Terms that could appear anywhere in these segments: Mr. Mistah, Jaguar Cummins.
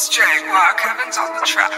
It's Jaguar Cummins on the track.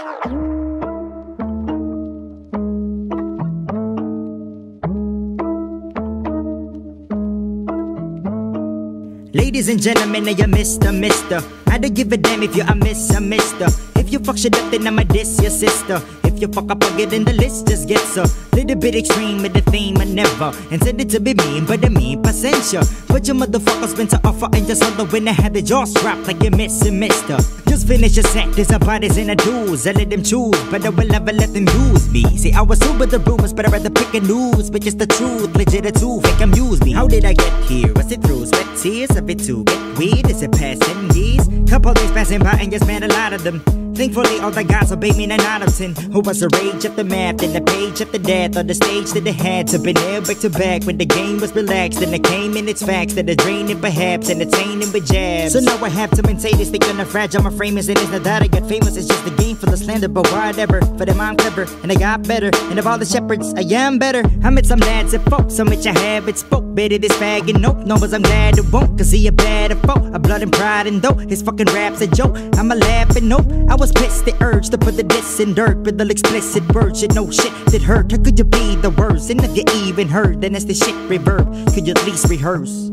Ladies and gentlemen, I am Mr. Mistah. I don't give a damn if you're a miss, a mister. If you fuck shit up, then I'ma diss your sister. If you fuck up, I'll get in the list, just gets a little bit extreme with the theme, I never intended to be mean, but I mean pasensya. But your motherfuckers been to offer and just other when I had the jaw strapped like you're missing, mister. Just finish your set, there's a bodies in a dues. I let them choose, but I will never let them use me. See, I was over the rumors, but I'd rather pick a news. But just the truth, legit or two, fake amuse me. How did I get here? Was it through sweat tears? A bit too get weird, is it passing these? Couple days passing by and just met a lot of them. Thankfully all the guys obeyed me 9 out of 10. Who was the rage of the map, then the page of the death. On the stage that they had to be nailed back to back. When the game was relaxed, then it came in its facts. That are draining perhaps, entertaining with jabs. So now I have to maintain this thing on the fragile. My frame is it is not that I got famous. It's just a game full of slander, but whatever. For them I'm clever, and I got better. And of all the shepherds, I am better. I met some lads and folks, some at your habits. Spoke better this fag and nope, no, but I'm glad it won't. Cause he a bad foe, a blood and pride and dope. His fucking rap's a joke, I'm a laugh and nope. I was pissed, the urge to put the diss in dirt with the explicit words, shit, no shit that hurt. How could you be the worst? And if you even heard, then that's the shit reverb. Could you at least rehearse?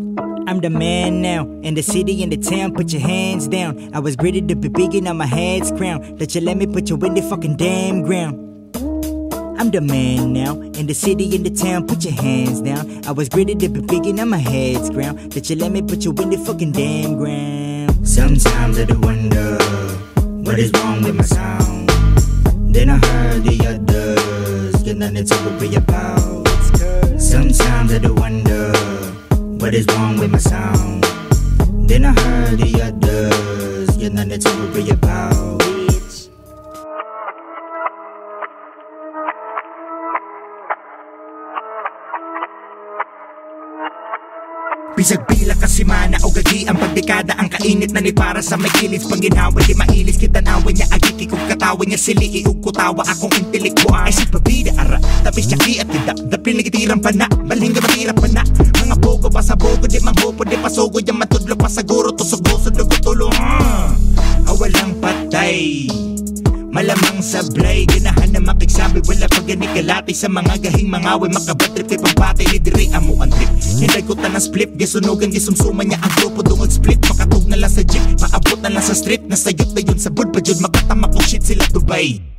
I'm the man now, in the city, in the town, put your hands down. I was greeted to be big and on my head's crown. That you let me put you in the fucking damn ground. I'm the man now, in the city, in the town, put your hands down. I was greeted to be big and on my head's ground. That you let me put you in the fucking damn ground. Sometimes I do wonder what is wrong with my sound. Then I heard the others get nothing to worry about. Sometimes I do wonder what is wrong with my sound. Then I heard the others get nothing to worry about. Bisag bila kasi mana o gagi ang pagdekada. Ang kainit na ni para sa may kinis. Pag ginawa di mailis, kitanawin niya agiki. Kung katawan niya sili, iukutawa akong intelektual. Ay si pabida ara, tapis niya ki at tindak. Dapil nagitirang pa na, maling gamatira pa na. Mga bogo, pasabogo, di manghopo, di pasogo. Diyan matudlo pa saguro, tusugoso, dugo-tulo. Awalang patay, malamang sablay. Ganahan na makiksabi, wala pag ganikalati. Sa mga gahing mangaway, makabatrip kay pampatay. Lidirian mo ang trip, hinagkutan ng split. Gisunugan, gisumsuman niya ang grupo. Dungod split, makatog na lang sa jeep. Maabot na lang sa street. Nasayot na yun sa board, pa yun makatamak o shit sila Dubai.